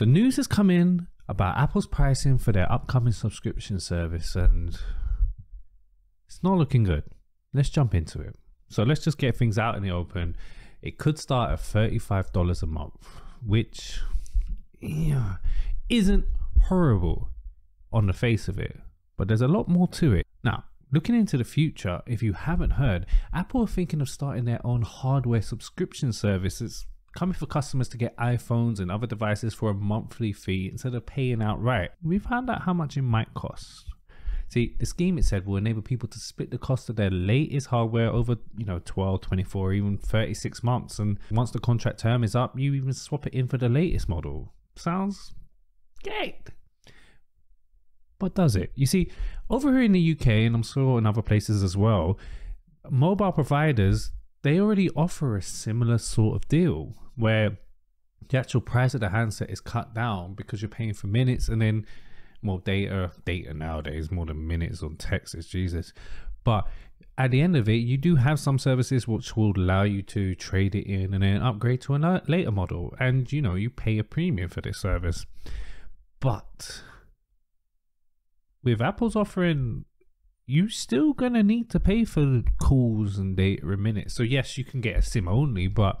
So news has come in about Apple's pricing for their upcoming subscription service, and it's not looking good. Let's jump into it. So let's just get things out in the open. It could start at $35 a month, which isn't horrible on the face of it, but there's a lot more to it. Now, looking into the future, if you haven't heard, Apple are thinking of starting their own hardware subscription services, coming for customers to get iPhones and other devices for a monthly fee instead of paying outright. We found out how much it might cost. See, the scheme, it said, will enable people to split the cost of their latest hardware over 12, 24, even 36 months. And once the contract term is up, you even swap it in for the latest model. Sounds great. But does it? You see, over here in the UK, and I'm sure in other places as well, mobile providers, they already offer a similar sort of deal where the actual price of the handset is cut down because you're paying for minutes and then more data nowadays, more than minutes on text is Jesus. But at the end of it, you do have some services which will allow you to trade it in and then upgrade to a later model. And you pay a premium for this service. But with Apple's offering, you're still going to need to pay for calls and data a minute. So yes, you can get a SIM only, but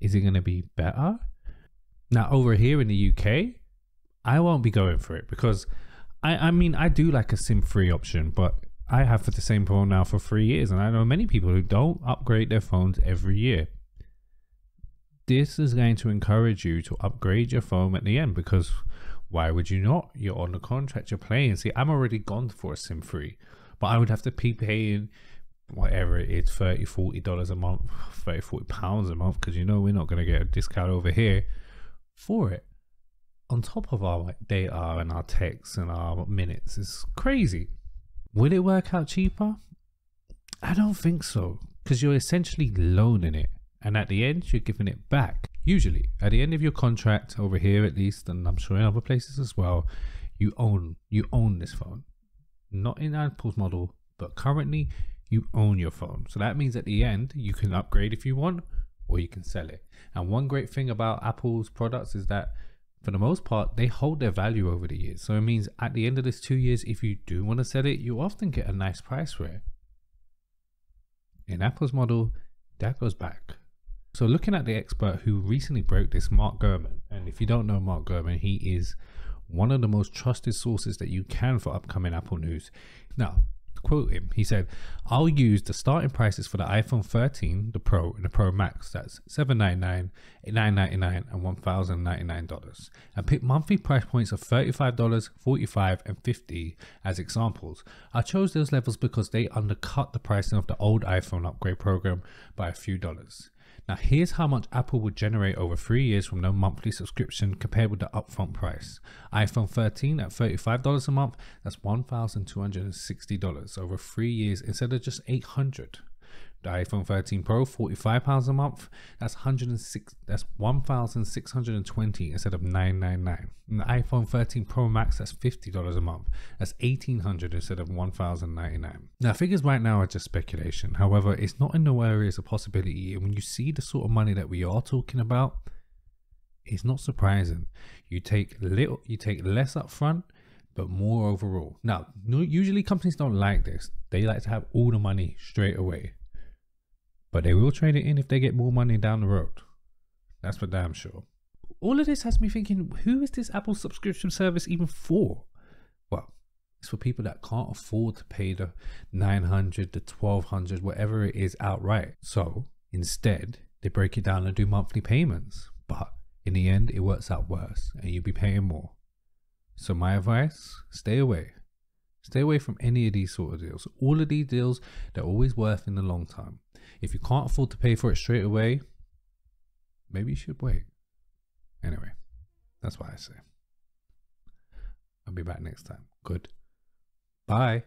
is it going to be better? Now over here in the UK, I won't be going for it because I do like a SIM-free option, but I have for the same phone now for 3 years. And I know many people who don't upgrade their phones every year. This is going to encourage you to upgrade your phone at the end because why would you not? You're on the contract, you're playing. See, I'm already gone for a SIM-free, but I would have to be paying whatever it is, $30, $40 a month, £40 a month, because we're not going to get a discount over here for it. On top of our data and our texts and our minutes, it's crazy. Will it work out cheaper? I don't think so, because you're essentially loaning it. And at the end, you're giving it back. Usually at the end of your contract over here, at least, and I'm sure in other places as well, you own this phone, not in Apple's model, but currently you own your phone. So that means at the end, you can upgrade if you want, or you can sell it. And one great thing about Apple's products is that for the most part, they hold their value over the years. So it means at the end of this 2 years, if you do want to sell it, you often get a nice price for it. In Apple's model, that goes back. So looking at the expert who recently broke this, Mark Gurman, and if you don't know Mark Gurman, he is one of the most trusted sources that you can for upcoming Apple news. Now, to quote him, he said, "I'll use the starting prices for the iPhone 13, the Pro and the Pro Max, that's $799, $999 and $1,099, and pick monthly price points of $35, $45 and $50 as examples. I chose those levels because they undercut the pricing of the old iPhone upgrade program by a few dollars. Now here's how much Apple would generate over 3 years from the monthly subscription compared with the upfront price. iPhone 13 at $35 a month, that's $1,260 over 3 years instead of just $800. The iPhone 13 Pro, £45 a month, that's $1,620 instead of $999. And the iPhone 13 Pro Max, that's $50 a month, that's $1,800 instead of $1,099. Now figures right now are just speculation, however it's not in the areas of possibility, and when you see the sort of money that we are talking about, it's not surprising. You take less upfront, but more overall. Now, usually companies don't like this. They like to have all the money straight away, but they will trade it in if they get more money down the road. That's for damn sure. All of this has me thinking, who is this Apple subscription service even for? Well, it's for people that can't afford to pay the $900, the $1,200, whatever it is outright. So instead, they break it down and do monthly payments, but in the end, it works out worse and you'll be paying more. So my advice, stay away. Stay away from any of these sort of deals. All of these deals, they're always worth in the long time. If you can't afford to pay for it straight away, maybe you should wait. Anyway, that's what I say. I'll be back next time. Good. Bye.